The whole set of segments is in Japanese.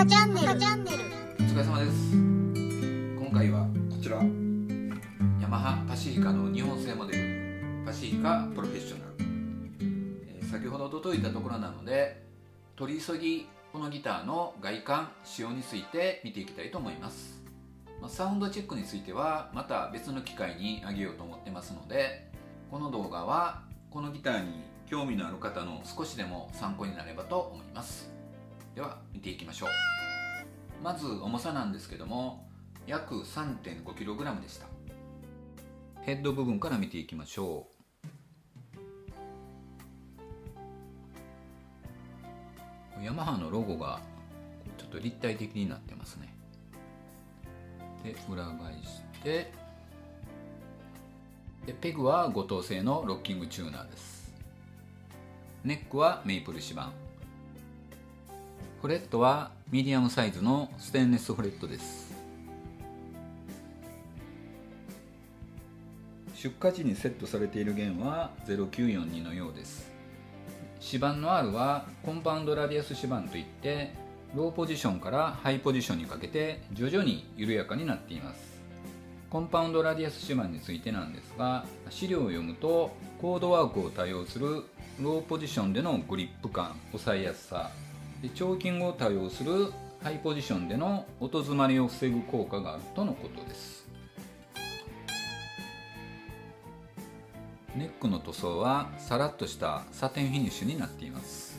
カチャンネル。お疲れ様です。今回はこちらヤマハパシフィカの日本製モデルパシフィカプロフェッショナル、先ほど届いたところなので取り急ぎこのギターの外観仕様について見ていきたいと思います。サウンドチェックについてはまた別の機会にあげようと思ってますので、この動画はこのギターに興味のある方の少しでも参考になればと思います。では見ていきましょう。まず重さなんですけども約 3.5kg でした。ヘッド部分から見ていきましょう。ヤマハのロゴがちょっと立体的になってますね。で裏返して、でペグは5等製のロッキングチューナーです。ネックはメイプル指板、フレットはミディアムサイズのステンレスフレットです。出荷時にセットされている弦は0942のようです。指板の R はコンパウンドラディアス指板といって、ローポジションからハイポジションにかけて徐々に緩やかになっています。コンパウンドラディアス指板についてなんですが、資料を読むとコードワークを多用するローポジションでのグリップ感、抑えやすさで、チョーキングを多用するハイポジションでの音詰まりを防ぐ効果があるとのことです。ネックの塗装はさらっとしたサテンフィニッシュになっています。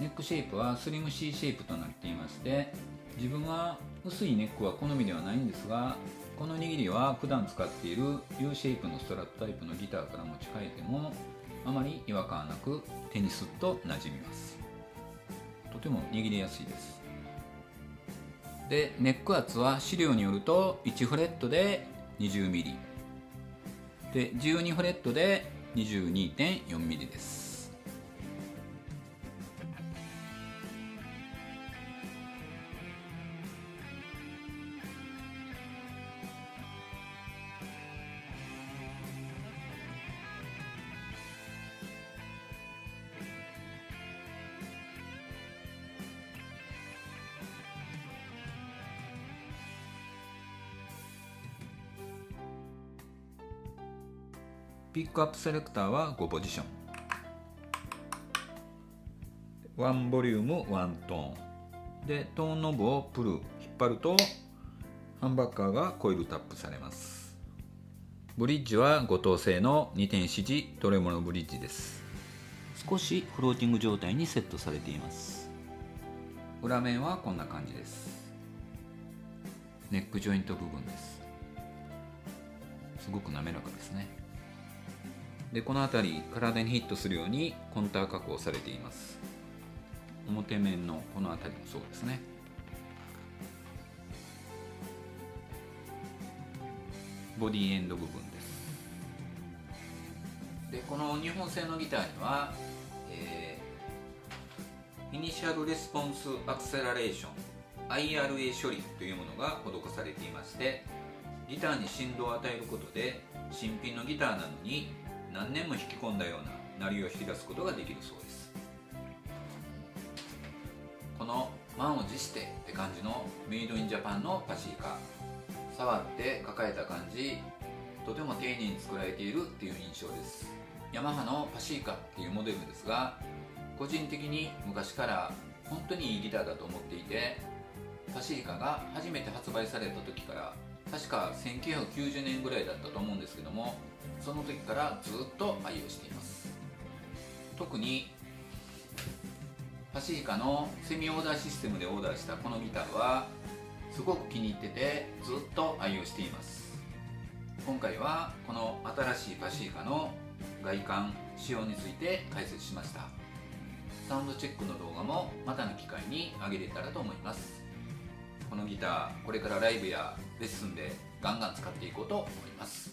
ネックシェイプはスリム C シェイプとなっていまして、自分は薄いネックは好みではないんですが、この握りは普段使っている U シェイプのストラットタイプのギターから持ち替えてもあまり違和感なく手にスッとなじみます。とても握りやすいです。でネック厚は資料によると1フレットで 20mm で12フレットで 22.4mm です。ピックアップセレクターは5ポジション、1ボリューム1トーンで、トーンノブをプル引っ張るとハンバッカーがコイルタップされます。ブリッジは5等製の 2.4 次トレモロブリッジです。少しフローティング状態にセットされています。裏面はこんな感じです。ネックジョイント部分です。すごく滑らかですね。でこの辺り体にヒットするようにコンター加工されています。表面のこの辺りもそうですね。ボディエンド部分です。でこの日本製のギターには、イニシャルレスポンスアクセラレーション IRA 処理というものが施されていまして、ギターに振動を与えることで新品のギターなのに何年も引き込んだような鳴りを引き出すことができるそうです。この満を持してって感じのメイドインジャパンのパシフィカ、触って抱えた感じ、とても丁寧に作られているっていう印象です。ヤマハのパシフィカっていうモデルですが、個人的に昔から本当にいいギターだと思っていて、パシフィカが初めて発売された時から確か1990年ぐらいだったと思うんですけども、その時からずっと愛用しています。特にパシフィカのセミオーダーシステムでオーダーしたこのギターはすごく気に入ってて、ずっと愛用しています。今回はこの新しいパシフィカの外観仕様について解説しました。サウンドチェックの動画もまたの機会に上げれたらと思います。このギターこれからライブやレッスンでガンガン使っていこうと思います。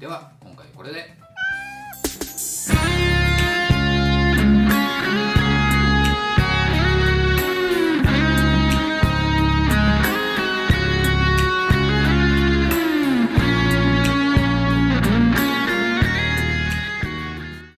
では今回これで。